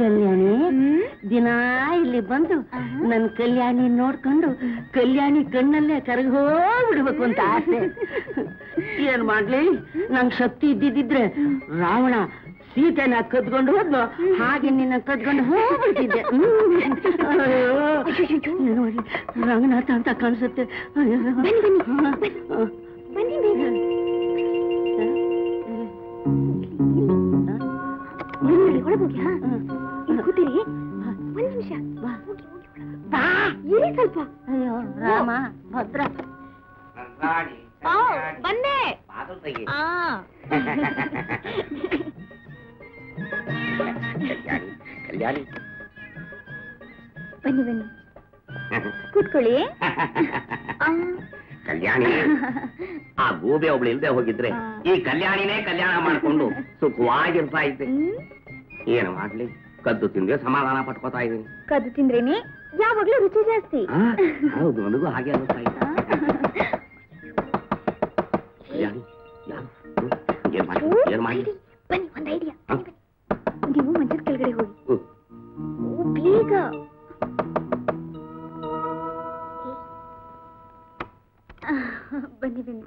ಕಲ್ಯಾಣಿ ದಿನ ಇಲ್ಲಿ ಬಂದು ನನ್ನ ಕಲ್ಯಾಣಿ ನೋಡ್ಕೊಂಡು ಕಲ್ಯಾಣಿ ಕಣ್ಣಲ್ಲೇ ಕರಗಿ ಹೋಗ್ಬಿಡ್ಬೇಕು ಅಂತ ಆಸೆ. ಏನ್ ಮಾಡ್ಲಿ, ನಂಗೆ ಶಕ್ತಿ ಇದ್ದಿದ್ರೆ ರಾವಣ ಸೀತೆನ ಕದ್ಕೊಂಡು ಹೋದ್ಲು, ಹಾಗೆ ನಿನ್ನ ಕದ್ಕೊಂಡು ಹೋಗ್ಬಿಡ್ತಿದ್ದೆ. ನೋಡಿ ರಂಗನಾಥ ಅಂತ ಕಾಣಿಸುತ್ತೆ. ಕಲ್ಯಾಣಿ ಬನ್ನಿ ಬನ್ನಿ ಕೂತ್ಕೊಳ್ಳಿ. ಕಲ್ಯಾಣಿ, ಆ ಗೂಬೆ ಒಬ್ಳು ಇಲ್ದೆ ಹೋಗಿದ್ರೆ ಈ ಕಲ್ಯಾಣಿನೇ ಕಲ್ಯಾಣ ಮಾಡ್ಕೊಂಡು ಸುಖವಾಗಿರ್ತಾ ಇದ್ದೆ. ಏನು ಮಾಡ್ಲಿ, ಕದ್ದು ತಿಂದ್ರೆ ಸಮಾಧಾನ ಪಟ್ಕೋತಾ ಇದ್ದೀನಿ. ಕದ್ದು ತಿಂದ್ರೇನೆ ಯಾವಾಗ್ಲೂ ರುಚಿ ಜಾಸ್ತಿ. ಹೌದು, ನನಗೂ ಹಾಗೆ ಅನಿಸ್ತಾ ಇದೆ. ಬನ್ನಿ ಒಂದ್ ಐಡಿಯಾ, ನೀವು ಮಂಜೂರ್ ಕೆಳಗಡೆ ಹೋಗಿ ಬೇಗ. ಬನ್ನಿ ಬನ್ನಿ,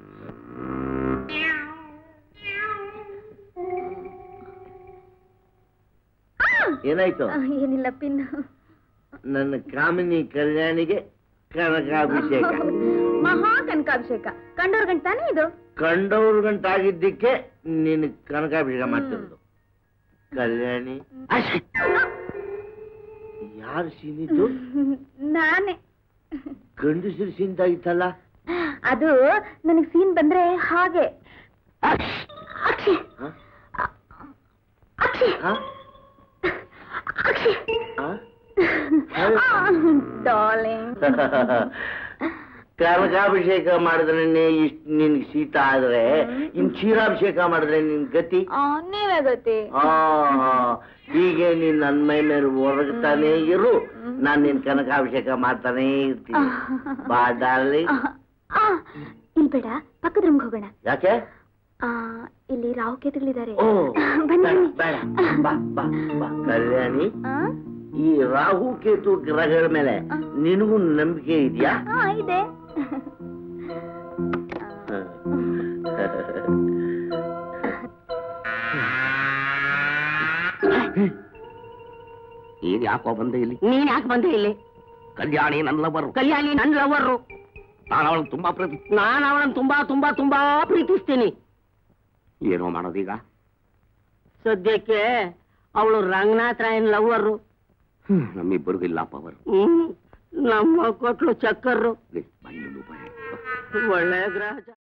ಏನಾಯ್ತು? ಏನಿಲ್ಲ ಪಿನ್, ನನ್ನ ಕಾಮಿನಿ ಕಲ್ಯಾಣಿಗೆ ಕನಕಾಭಿಷೇಕ, ಮಹಾ ಕನಕಾಭಿಷೇಕ. ಕಂಡವ್ರ ಗಂಟ ತಾನೇ ಇದು? ಕಂಡವ್ರ ಗಂಟ ಆಗಿದ್ದಕ್ಕೆ ನೀನು ಕನಕಾಭಿಷೇಕ ಮಾಡ್ತಿರೋದು. ಕಲ್ಯಾಣಿ, ಯಾರು ಸೀನಿದ್ದು? ನಾನೇ. ಗಂಡಸರು ಸೀನಿದ್ದಾಗಿತ್ತಲ್ಲ? ಅದು ನನಗೆ ಸೀನ್ ಬಂದ್ರೆ ಹಾಗೆ. ಅಕ್ಷಿ ಅಕ್ಷಿ ಅಕ್ಷಿ ಕನಕಾಭಿಷೇಕ ಮಾಡಿದ್ರೆ ಇಷ್ಟ ನಿನ್ಗೆ ಶೀತ ಆದ್ರೆ, ಇನ್ ಕ್ಷೀರಾಭಿಷೇಕ ಮಾಡಿದ್ರೆ ನಿನ್ ಗತಿ ನೀವೇ ಗತಿ. ಹೀಗೆ ನೀನ್ ನನ್ನ ಮೈ ಮೇಲೆ ಒರಗ್ತಾನೆ ಇರು, ನಾನ್ ನಿನ್ ಕನಕಾಭಿಷೇಕ ಮಾಡ್ತಾನೆ ಇರ್ತೀನಿ. ಬಾಡಾಲಿ ಇಲ್ಲಿ ಬೇಡ, ಪಕ್ಕದ ರೂಮ್ಗೆ ಹೋಗೋಣ. ಯಾಕೆ? ಇಲ್ಲಿ ರಾಹು ಕೇತುಗಳಿದ್ದಾರೆ. ಕಲ್ಯಾಣಿ, ಈ ರಾಹು ಕೇತು ಗ್ರಹಗಳ ಮೇಲೆ ನಿನಗೂ ನಂಬಿಕೆ ಇದೆಯಾ? ಇದೆ. ಈಗ ಯಾಕೋ ಬಂದೆ ಇಲ್ಲಿ? ನೀನ್ ಯಾಕೆ ಬಂದೆ ಇಲ್ಲಿ? ಕಲ್ಯಾಣಿ ನನ್ನ ಲವರು. ಕಲ್ಯಾಣಿ ನನ್ನ ಲವರು. ನಾನು ಅವಳನ್ನು ತುಂಬಾ ಪ್ರೀತಿ, ನಾನು ಅವಳನ್ನು ತುಂಬಾ ತುಂಬಾ ತುಂಬಾ ಪ್ರೀತಿಸ್ತೀನಿ. ಏನೋ ಮಾಡೋದೀಗ? ಸದ್ಯಕ್ಕೆ ಅವಳು ರಂಗನಾಥ ರಾಯನ್ ಲವ್ವರು. ನಮ್ಮಿಬ್ಬರಿಗೂ ಇಲ್ಲ ಪವರ್. ನಮ್ಮ ಕೊಟ್ಲು ಚಕ್ಕರ್ರು. ಒಳ್ಳೆಯ ಗ್ರಹ.